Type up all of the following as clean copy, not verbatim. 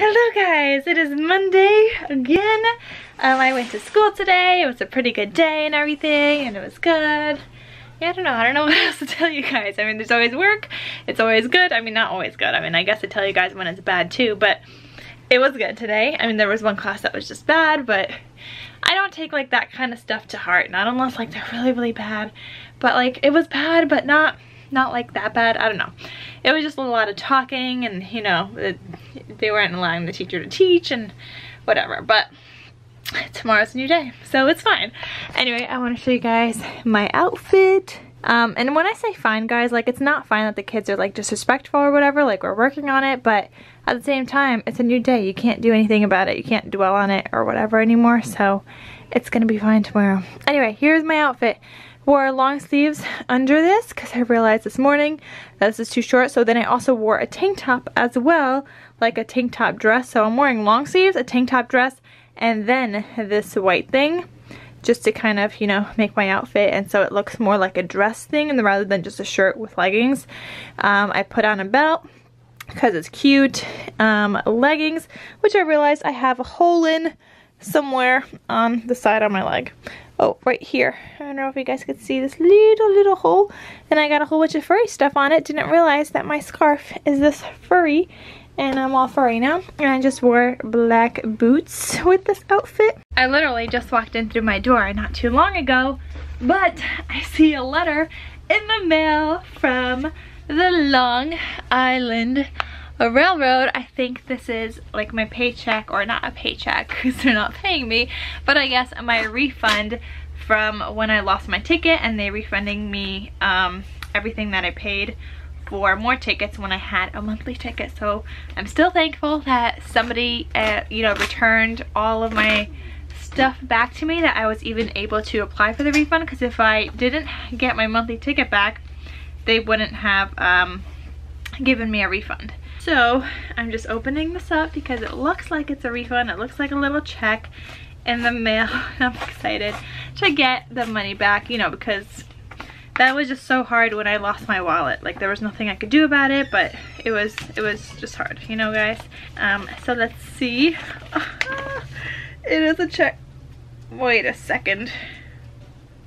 Hello guys, it is Monday again. I went to school today. It was a pretty good day and everything, and it was good. Yeah, I don't know what else to tell you guys. I mean, there's always work. It's always good. I mean, not always good. I mean, I guess I tell you guys when it's bad too, but it was good today. I mean, there was one class that was just bad, but I don't take like that kind of stuff to heart. Not unless like they're really, really bad. But like it was bad, but not like that bad. I don't know. It was just a lot of talking and, you know, they weren't allowing the teacher to teach and whatever, but tomorrow's a new day, so it's fine. Anyway, I want to show you guys my outfit. And when I say fine, guys, like it's not fine that the kids are like disrespectful or whatever, like we're working on it, but at the same time, it's a new day. You can't do anything about it. You can't dwell on it or whatever anymore, so it's gonna be fine tomorrow. Anyway, here's my outfit. Wore long sleeves under this because I realized this morning that this is too short, so then I also wore a tank top as well, like a tank top dress. So I'm wearing long sleeves, a tank top dress, and then this white thing just to kind of, you know, make my outfit, and so it looks more like a dress thing and rather than just a shirt with leggings. I put on a belt because it's cute, leggings, which I realized I have a hole in somewhere on the side of my leg. Oh, right here. I don't know if you guys could see this little hole. And I got a whole bunch of furry stuff on it. Didn't realize that my scarf is this furry. And I'm all furry now. And I just wore black boots with this outfit. I literally just walked in through my door not too long ago. But I see a letter in the mail from the Long Island Railroad. I think this is like my paycheck, or not a paycheck because they're not paying me, but I guess my refund from when I lost my ticket, and they refunding me everything that I paid for more tickets when I had a monthly ticket. So I'm still thankful that somebody you know, returned all of my stuff back to me, that I was even able to apply for the refund, because if I didn't get my monthly ticket back, they wouldn't have given me a refund. So I'm just opening this up because it looks like it's a refund. It looks like a little check in the mail. I'm excited to get the money back, you know, because that was just so hard when I lost my wallet. Like there was nothing I could do about it, but it was just hard, you know, guys. So let's see. It is a check. Wait a second.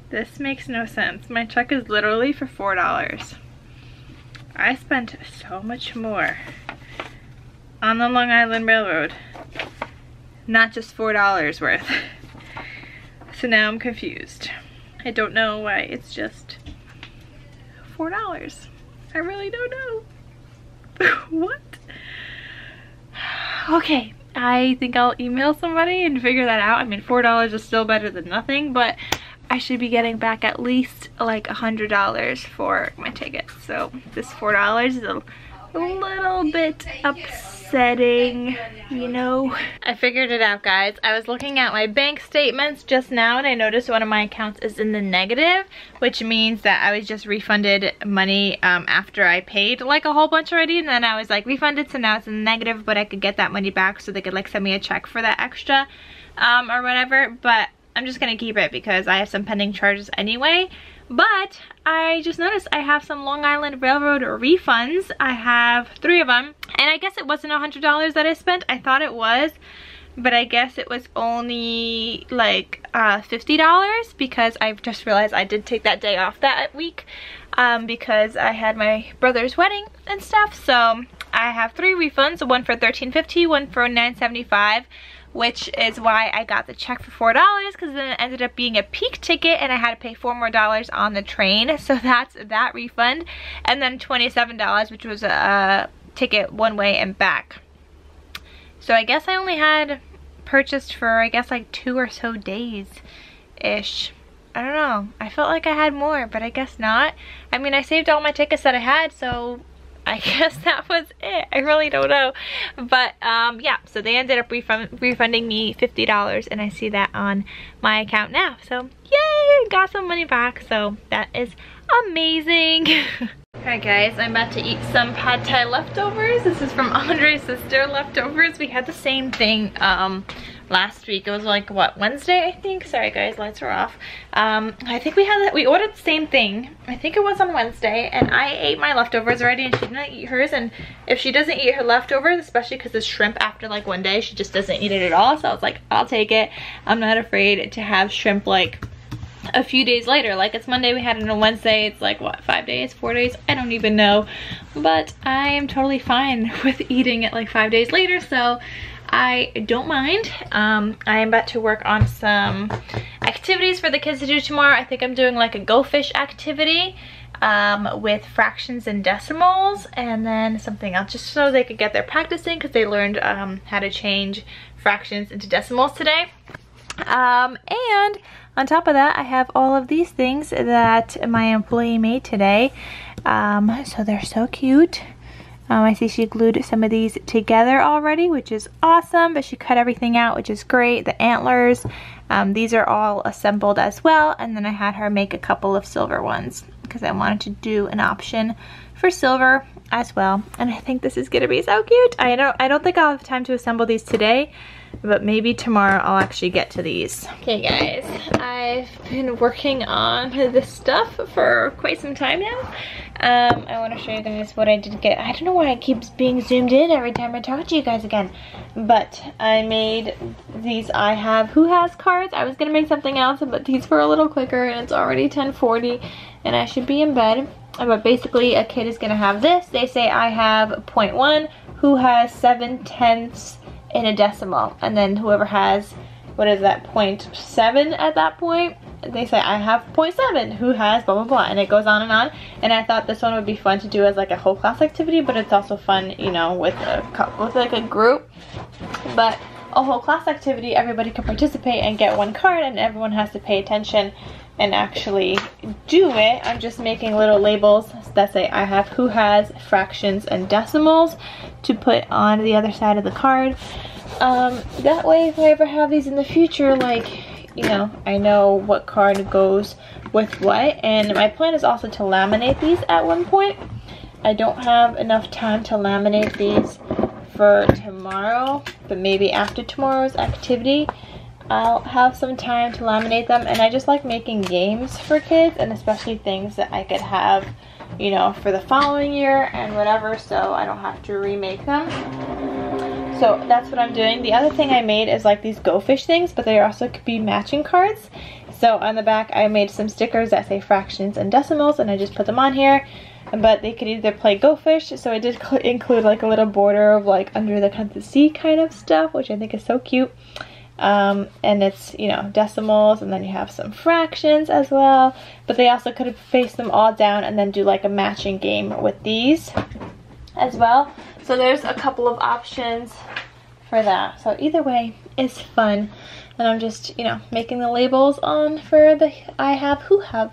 This makes no sense. My check is literally for $4. I spent so much more on the Long Island Railroad, not just $4 worth. So now I'm confused. I don't know why it's just $4. I really don't know. What? Okay, I think I'll email somebody and figure that out. I mean, $4 is still better than nothing, but I should be getting back at least like $100 for my ticket. So this $4 is a little bit upsetting, you know. I figured it out, guys. I was looking at my bank statements just now, and I noticed one of my accounts is in the negative, which means that I was just refunded money after I paid like a whole bunch already, and then I was like refunded, so now it's in the negative, but I could get that money back, so they could like send me a check for that extra or whatever. But I'm just gonna keep it because I have some pending charges anyway. But I just noticed I have some Long Island Railroad refunds. I have 3 of them, and I guess it wasn't $100 that I spent. I thought it was, but I guess it was only like $50, because I just realized I did take that day off that week because I had my brother's wedding and stuff. So I have 3 refunds, one for $13.50, one for $9.75. which is why I got the check for $4, because then it ended up being a peak ticket and I had to pay $4 more on the train. So that's that refund. And then $27, which was a ticket one way and back. So I guess I only had purchased for, I guess, like 2 or so days-ish. I don't know. I felt like I had more, but I guess not. I mean, I saved all my tickets that I had, so I guess that was it. I really don't know. But yeah, so they ended up refunding me $50, and I see that on my account now. So yay, got some money back. So that is amazing. Alright guys, I'm about to eat some pad thai leftovers. This is from Andre's sister leftovers. We had the same thing last week. It was like, what, Wednesday, I think? Sorry guys, lights are off. I think we ordered the same thing. I think it was on Wednesday, and I ate my leftovers already, and she didn't eat hers. And if she doesn't eat her leftovers, especially because the shrimp after like one day, she just doesn't eat it at all. So I was like, I'll take it. I'm not afraid to have shrimp like a few days later. Like, it's Monday, we had it on Wednesday. It's like, what, 5 days, 4 days? I don't even know. But I am totally fine with eating it like 5 days later, so I don't mind. I am about to work on some activities for the kids to do tomorrow. I think I'm doing like a go fish activity with fractions and decimals, and then something else just so they could get their practicing, because they learned how to change fractions into decimals today. And on top of that, I have all of these things that my employee made today. So they're so cute. I see she glued some of these together already, which is awesome, but she cut everything out, which is great. The antlers, these are all assembled as well, and then I had her make a couple of silver ones because I wanted to do an option for silver as well. And I think this is gonna be so cute. I don't think I'll have time to assemble these today, but maybe tomorrow I'll actually get to these. Okay guys, I've been working on this stuff for quite some time now. I want to show you guys what I did get. I don't know why it keeps being zoomed in every time I talk to you guys again. But I made these I Have Who Has cards. I was going to make something else, but these were a little quicker, and it's already 10:40 and I should be in bed. But basically a kid is going to have this. They say I have 0.1, who has 7/10ths in a decimal, and then whoever has, what is that, 0.7 at that point, they say I have 0.7, who has blah blah blah, and it goes on. And I thought this one would be fun to do as like a whole class activity, but it's also fun, you know, with like a group. But a whole class activity, everybody can participate and get one card, and everyone has to pay attention and actually do it. I'm just making little labels that say I have who has fractions and decimals to put on the other side of the card. That way, if I ever have these in the future, like, you know, I know what card goes with what. And my plan is also to laminate these at one point. I don't have enough time to laminate these for tomorrow, but maybe after tomorrow's activity I'll have some time to laminate them. And I just like making games for kids, and especially things that I could have, you know, for the following year and whatever, so I don't have to remake them. So that's what I'm doing. The other thing I made is like these Go Fish things, but they also could be matching cards. So on the back I made some stickers that say fractions and decimals, and I just put them on here. But they could either play Go Fish, so I did include like a little border of like under the sea kind of stuff, which I think is so cute. And it's, you know, decimals, and then you have some fractions as well. But they also could have faced them all down and then do like a matching game with these as well. So there's a couple of options for that. So either way, it's fun. And I'm just, you know, making the labels on for the I have, who has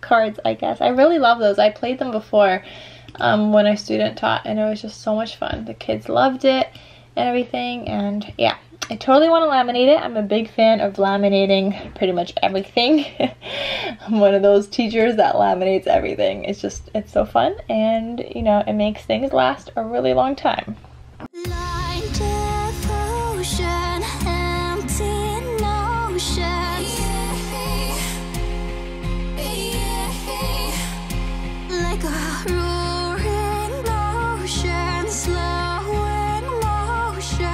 cards, I guess. I really love those. I played them before when I student taught, and it was just so much fun. The kids loved it and everything, and yeah. I totally want to laminate it. I'm a big fan of laminating pretty much everything. I'm one of those teachers that laminates everything. It's just, it's so fun, and you know, it makes things last a really long time. Like devotion, empty notion. Like a roaring motion, slow in motion.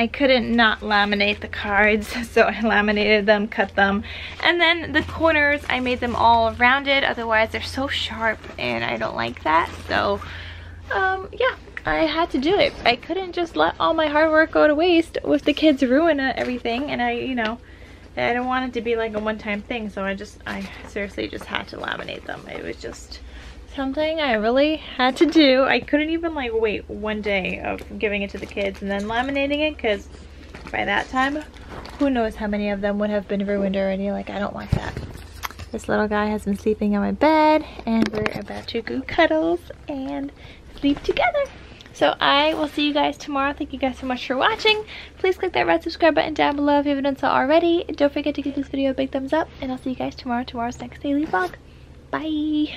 I couldn't not laminate the cards, so I laminated them, cut them, and then the corners, I made them all rounded, otherwise they're so sharp and I don't like that. So yeah, I had to do it. I couldn't just let all my hard work go to waste with the kids ruining everything, and I don't want it to be like a one-time thing, so I seriously just had to laminate them. It was just something I really had to do. I couldn't even like wait one day of giving it to the kids and then laminating it, because by that time who knows how many of them would have been ruined already. Like, I don't want that. This little guy has been sleeping on my bed, and we're about to go cuddles and sleep together. So I will see you guys tomorrow. Thank you guys so much for watching. Please click that red subscribe button down below if you haven't done so already. Don't forget to give this video a big thumbs up, and I'll see you guys tomorrow. Tomorrow's next daily vlog. Bye.